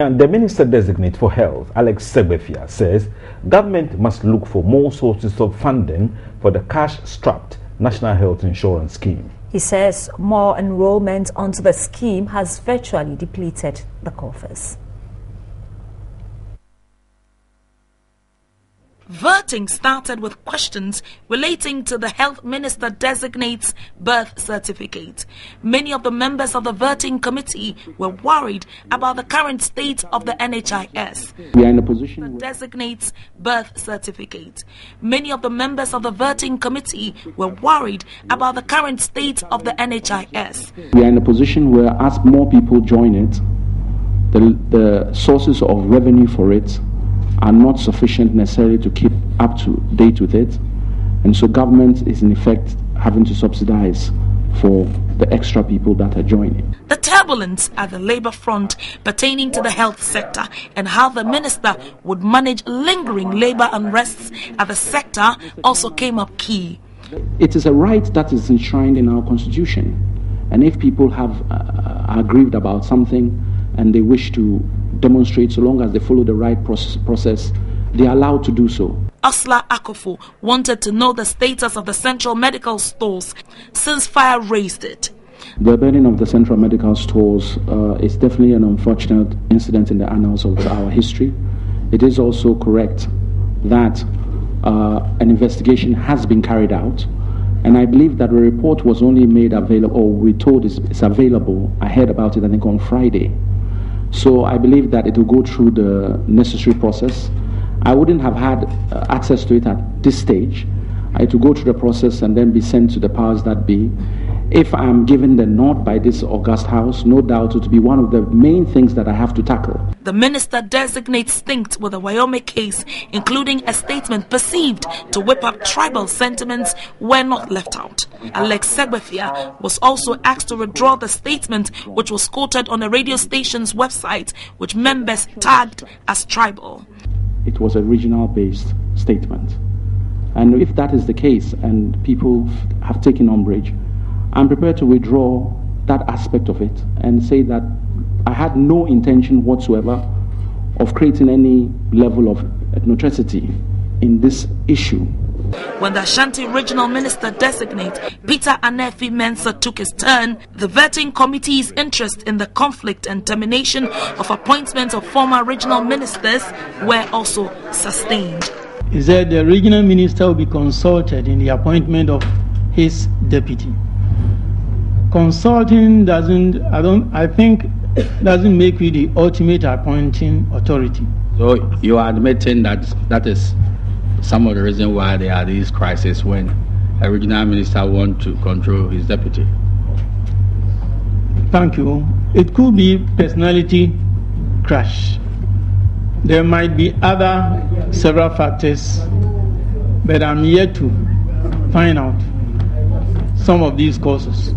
And the Minister-designate for Health, Alex Ssebgefia, says government must look for more sources of funding for the cash-strapped National Health Insurance Scheme. He says more enrollment onto the scheme has virtually depleted the coffers. Voting started with questions relating to the Health Minister-designate's birth certificate. Many of the members of the voting committee were worried about the current state of the NHIS. We are in a position the designate's birth certificate. Many of the members of the voting committee were worried about the current state of the NHIS. We are in a position where, as more people join it, the sources of revenue for it are not sufficient necessarily to keep up to date with it, and so government is in effect having to subsidize for the extra people that are joining. The turbulence at the Labour front pertaining to the health sector and how the minister would manage lingering labour unrests at the sector also came up key. It is a right that is enshrined in our constitution, and if people are aggrieved about something and they wish to demonstrate, so long as they follow the right process, they are allowed to do so. Asla Akofo wanted to know the status of the central medical stores since fire raised it. The burning of the central medical stores is definitely an unfortunate incident in the annals of our history. It is also correct that an investigation has been carried out, and I believe that the report was only made available, or we told it's available. I heard about it, I think, on Friday. So I believe that it will go through the necessary process. I wouldn't have had access to it at this stage. I had to go through the process and then be sent to the powers that be. If I'm given the nod by this august house, no doubt it will be one of the main things that I have to tackle. The minister designates linked with the Wyoming case, including a statement perceived to whip up tribal sentiments were not left out. Alex Ssebgefia was also asked to withdraw the statement which was quoted on a radio station's website, which members tagged as tribal. It was a regional-based statement. And if that is the case and people have taken umbrage, I'm prepared to withdraw that aspect of it and say that I had no intention whatsoever of creating any level of ethnicity in this issue. When the Ashanti Regional Minister-designate, Peter Anefi Mensa, took his turn, the vetting committee's interest in the conflict and termination of appointments of former regional ministers were also sustained. He said the regional minister will be consulted in the appointment of his deputy. Consulting doesn't make you the ultimate appointing authority. So you are admitting that that is some of the reason why there are these crises when a regional minister wants to control his deputy. Thank you. It could be personality clash. There might be other several factors, but I'm yet to find out some of these causes.